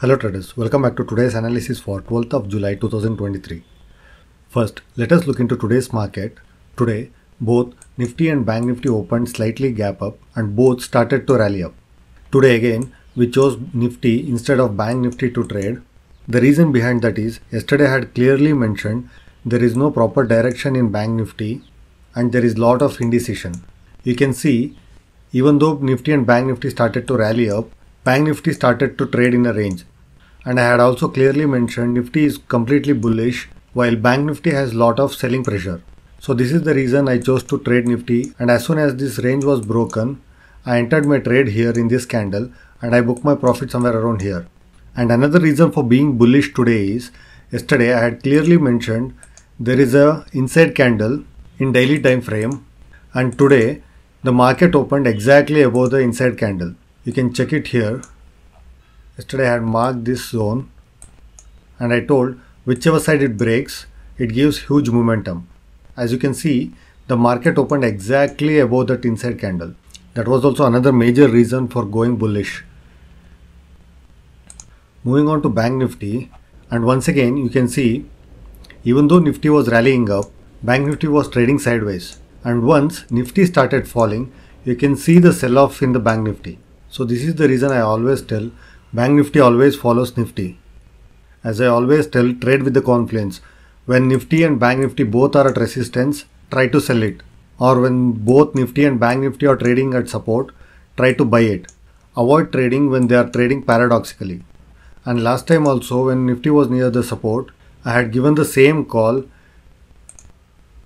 Hello traders, welcome back to today's analysis for 12th of July 2023. First, let us look into today's market. Today, both Nifty and Bank Nifty opened slightly gap up and both started to rally up. Today again, we chose Nifty instead of Bank Nifty to trade. The reason behind that is, yesterday I had clearly mentioned there is no proper direction in Bank Nifty and there is lot of indecision. You can see, even though Nifty and Bank Nifty started to rally up, Bank Nifty started to trade in a range, and I had also clearly mentioned Nifty is completely bullish while Bank Nifty has lot of selling pressure. So this is the reason I chose to trade Nifty, and as soon as this range was broken, I entered my trade here in this candle and I booked my profit somewhere around here. And another reason for being bullish today is, yesterday I had clearly mentioned there is a inside candle in daily time frame, and today the market opened exactly above the inside candle. You can check it here. Yesterday I had marked this zone and I told whichever side it breaks, it gives huge momentum. As you can see, the market opened exactly above that inside candle. That was also another major reason for going bullish. Moving on to Bank Nifty, and once again you can see, even though Nifty was rallying up, Bank Nifty was trading sideways, and once Nifty started falling, you can see the sell-off in the Bank Nifty. So this is the reason I always tell, Bank Nifty always follows Nifty. As I always tell, trade with the confluence. When Nifty and Bank Nifty both are at resistance, try to sell it. Or when both Nifty and Bank Nifty are trading at support, try to buy it. Avoid trading when they are trading paradoxically. And last time also, when Nifty was near the support, I had given the same call,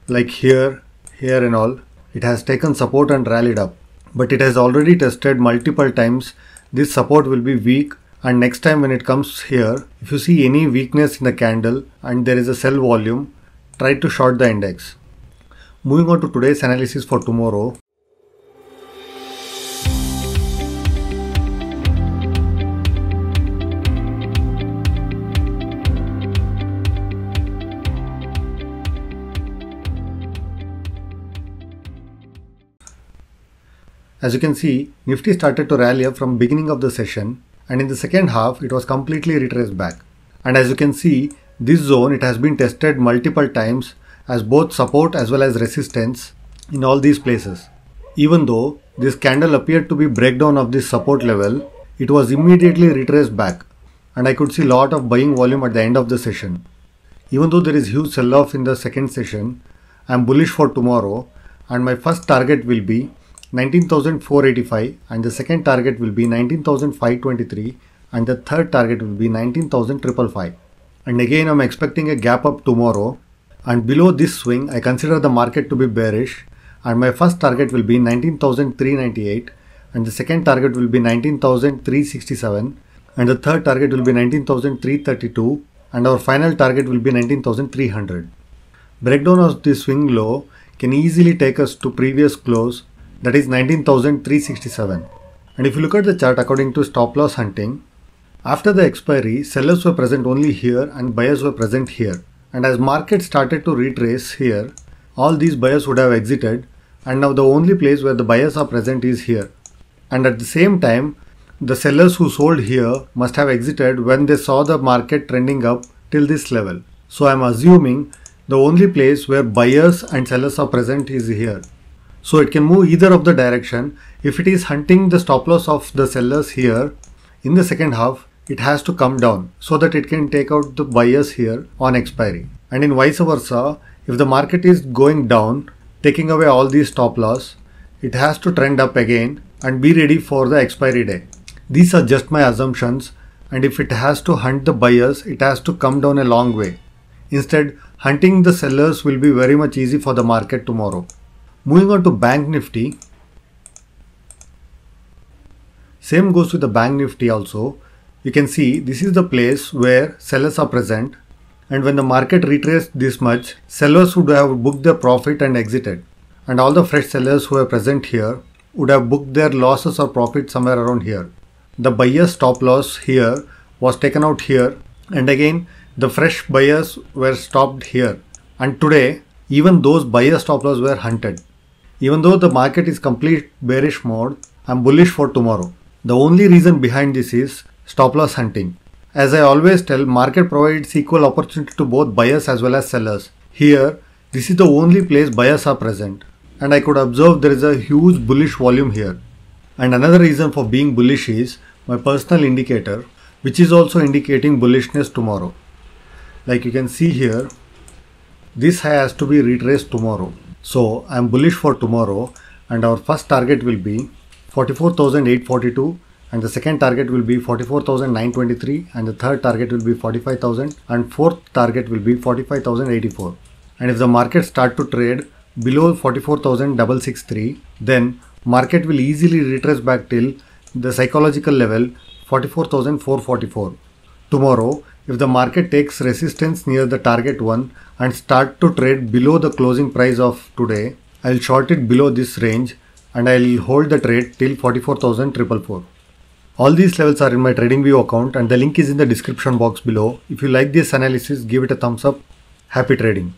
like here and all. It has taken support and rallied up. But it has already tested multiple times. This support will be weak, and next time when it comes here, if you see any weakness in the candle and there is a sell volume, try to short the index. Moving on to today's analysis for tomorrow. As you can see, Nifty started to rally up from beginning of the session, and in the second half, it was completely retraced back. And as you can see, this zone, it has been tested multiple times as both support as well as resistance in all these places. Even though this candle appeared to be breakdown of this support level, it was immediately retraced back, and I could see lot of buying volume at the end of the session. Even though there is huge sell-off in the second session, I am bullish for tomorrow, and my first target will be 19,485, and the second target will be 19,523, and the third target will be 19,555. And again, I'm expecting a gap up tomorrow, and below this swing I consider the market to be bearish, and my first target will be 19,398, and the second target will be 19,367, and the third target will be 19,332, and our final target will be 19,300. Breakdown of this swing low can easily take us to previous close, that is 19,367. And if you look at the chart according to stop loss hunting, after the expiry, sellers were present only here and buyers were present here. And as market started to retrace here, all these buyers would have exited, and now the only place where the buyers are present is here. And at the same time, the sellers who sold here must have exited when they saw the market trending up till this level. So I am assuming the only place where buyers and sellers are present is here. So it can move either of the direction. If it is hunting the stop loss of the sellers here, in the second half, it has to come down so that it can take out the buyers here on expiry. And in vice versa, if the market is going down, taking away all these stop loss, it has to trend up again and be ready for the expiry day. These are just my assumptions, and if it has to hunt the buyers, it has to come down a long way. Instead, hunting the sellers will be very much easy for the market tomorrow. Moving on to Bank Nifty, same goes with the Bank Nifty also. You can see this is the place where sellers are present, and when the market retraced this much, sellers would have booked their profit and exited, and all the fresh sellers who are present here would have booked their losses or profit somewhere around here. The buyer's stop loss here was taken out here, and again the fresh buyers were stopped here, and today even those buyer stop loss were hunted. Even though the market is complete bearish mode, I am bullish for tomorrow. The only reason behind this is stop loss hunting. As I always tell, market provides equal opportunity to both buyers as well as sellers. Here, this is the only place buyers are present. And I could observe there is a huge bullish volume here. And another reason for being bullish is my personal indicator, which is also indicating bullishness tomorrow. Like you can see here, this high has to be retraced tomorrow. So I am bullish for tomorrow and our first target will be 44,842 and the second target will be 44,923 and the third target will be 45,000 and fourth target will be 45,084. And if the market starts to trade below 44,663, then market will easily retrace back till the psychological level 44,444. Tomorrow, if the market takes resistance near the target 1 and start to trade below the closing price of today, I'll short it below this range and I'll hold the trade till 44,444. All these levels are in my TradingView account and the link is in the description box below. If you like this analysis, give it a thumbs up. Happy trading!